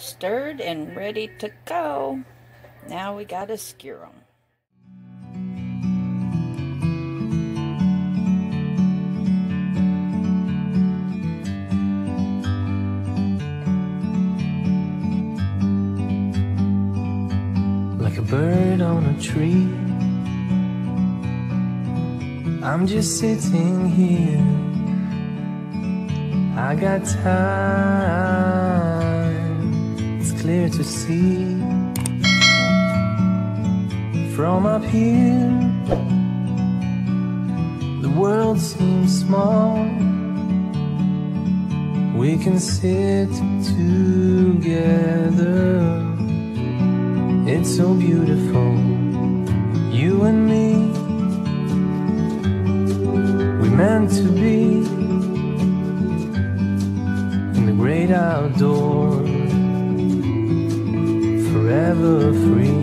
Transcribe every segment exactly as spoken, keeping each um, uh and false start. stirred and ready to go. Now we gotta skewer them. Like a bird on a tree, I'm just sitting here. I got time, it's clear to see. From up here, the world seems small. We can sit together, it's so beautiful, you and me. We're meant to be. Great outdoor, forever free.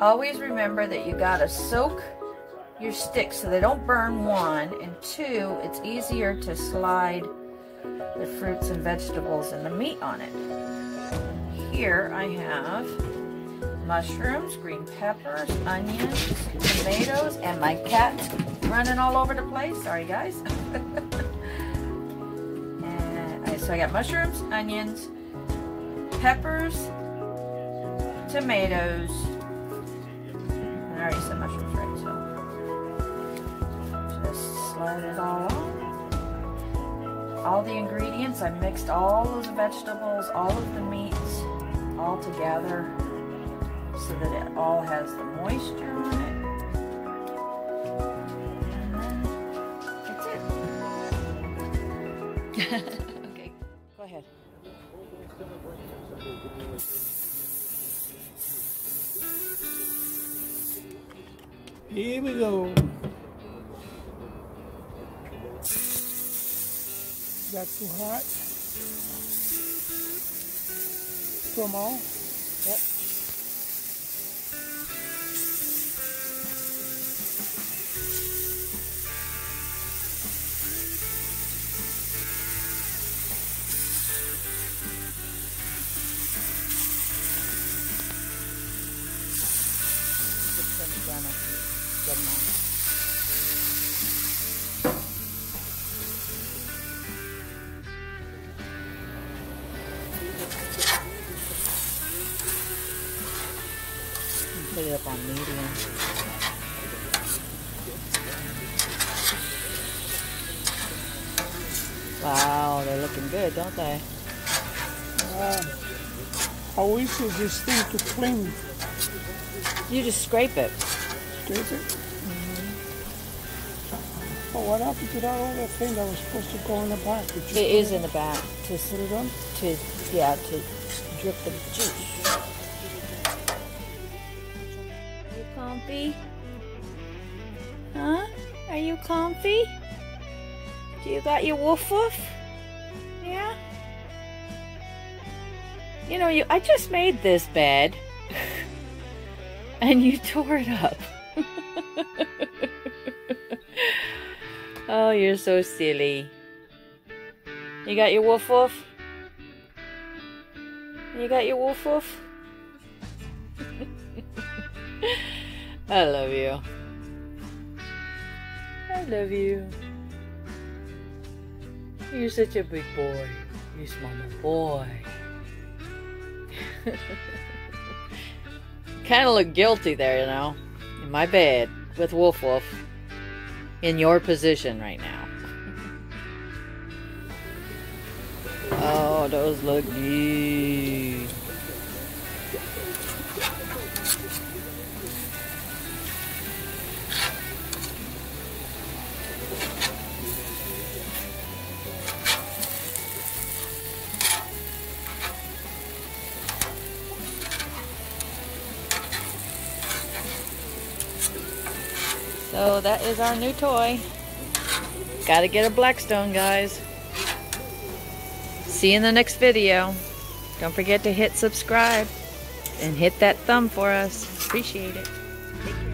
Always remember that you gotta soak your sticks so they don't burn, one, and two, it's easier to slide the fruits and vegetables and the meat on it. Here I have mushrooms, green peppers, onions, tomatoes, and my cat running all over the place. Sorry guys. and I, so I got mushrooms, onions, peppers, tomatoes. I already said mushrooms, right? So just slide it all on. All the ingredients, I mixed all of the vegetables, all of the meats, all together so that it all has the moisture on it. And then that's it. Okay, go ahead. Here we go. Got too hot. Come on. Yep. Good morning. Put it up on medium. Wow, they're looking good, don't they? Uh, I wish it was this thing to clean. You just scrape it. Scrape it? Mm-hmm. Well, what happened to that other thing that was supposed to go in the back? It is in the back. To sit it on? To, yeah, to drip the juice. Are you comfy? Huh? Are you comfy? Do you got your woof woof? Yeah? You know, you. I just made this bed. And you tore it up. Oh, you're so silly. You got your woof woof? You got your woof woof? I love you. I love you. You're such a big boy. You're small boy. Kind of look guilty there, you know, in my bed with Wolf Wolf in your position right now. Oh, those look good. So that is our new toy. Gotta get a Blackstone, guys. See you in the next video. Don't forget to hit subscribe and hit that thumb for us. Appreciate it. Take care.